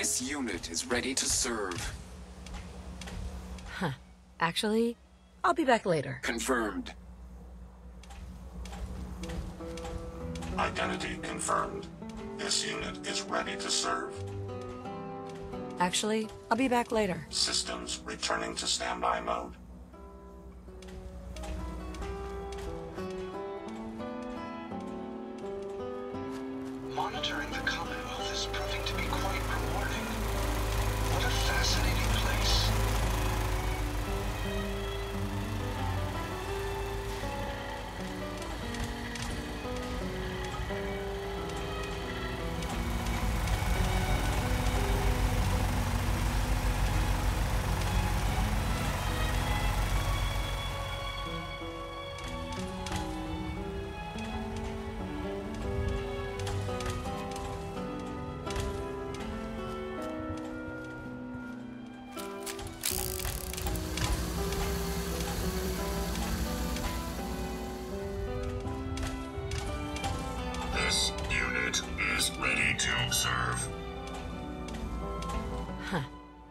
This unit is ready to serve. Huh. Actually, I'll be back later. Confirmed. Identity confirmed. This unit is ready to serve. Actually, I'll be back later. Systems returning to standby mode. Monitoring the Commonwealth is proving to be quite rewarding. What a fascinating place.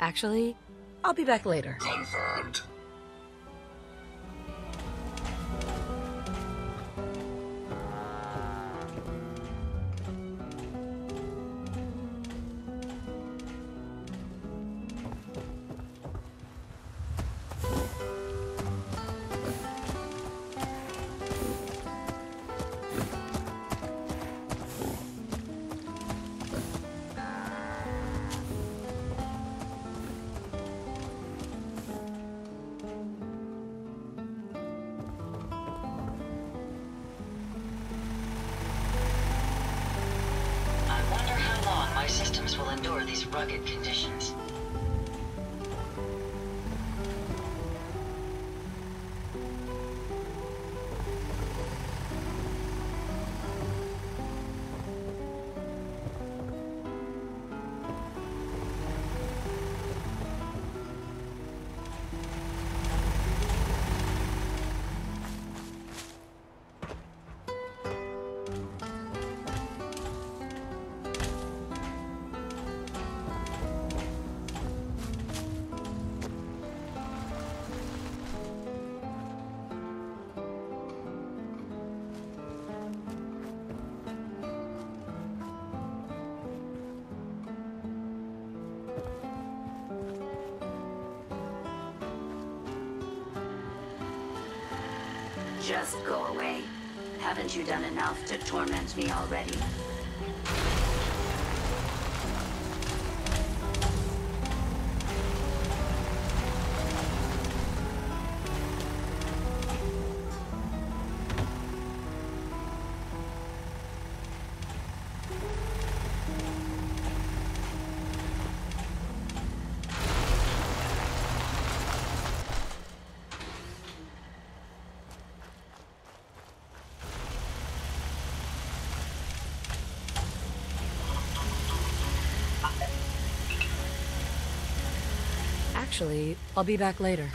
Actually, I'll be back later. Confirmed. Systems will endure these rugged conditions. Just go away. Haven't you done enough to torment me already? Actually, I'll be back later.